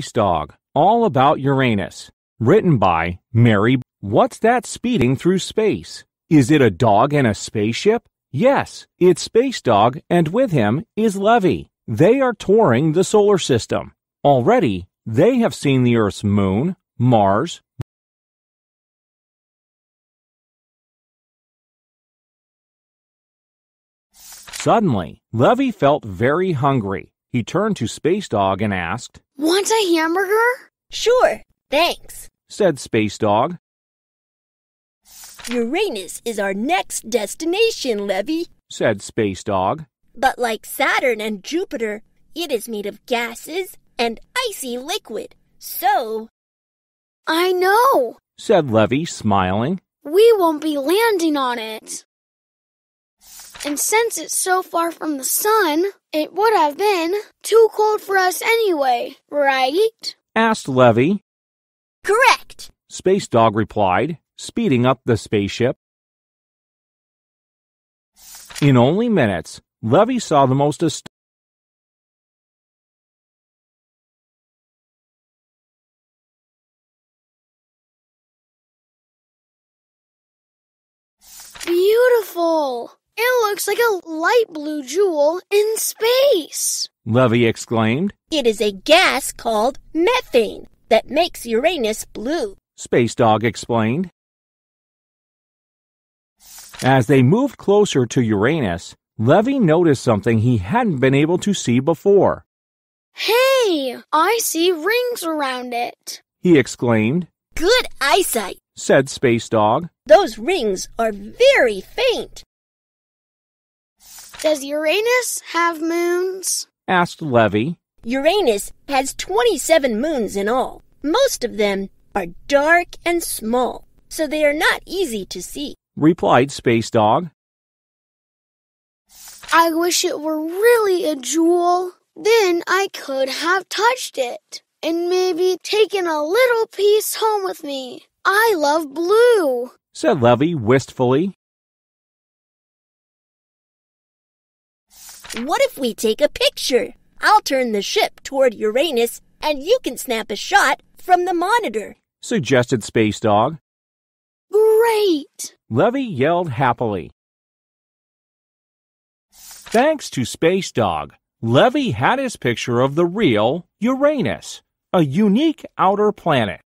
SpaceDog, All About Uranus, written by Mary. What's that speeding through space? Is it a dog and a spaceship? Yes, it's SpaceDog, and with him is Levy. They are touring the solar system. Already, they have seen the Earth's moon, Mars, Suddenly, Levy felt very hungry. He turned to SpaceDog and asked, "Want a hamburger?" "Sure, thanks," said SpaceDog. "Uranus is our next destination, Levy," said SpaceDog. "But like Saturn and Jupiter, it is made of gases and icy liquid, so..." "I know," said Levy, smiling. "We won't be landing on it. And since it's so far from the sun, it would have been too cold for us anyway, right?" asked Levy. "Correct," SpaceDog replied, speeding up the spaceship. In only minutes, Levy saw the most beautiful! It looks like a light blue jewel in space," Levy exclaimed. "It is a gas called methane that makes Uranus blue," SpaceDog explained. As they moved closer to Uranus, Levy noticed something he hadn't been able to see before. "Hey, I see rings around it," he exclaimed. "Good eyesight," said SpaceDog. "Those rings are very faint." "Does Uranus have moons?" asked Levy. "Uranus has 27 moons in all. Most of them are dark and small, so they are not easy to see," replied SpaceDog. "I wish it were really a jewel. Then I could have touched it and maybe taken a little piece home with me. I love blue," said Levy wistfully. "What if we take a picture? I'll turn the ship toward Uranus, and you can snap a shot from the monitor," suggested SpaceDog. "Great!" Levy yelled happily. Thanks to SpaceDog, Levy had his picture of the real Uranus, a unique outer planet.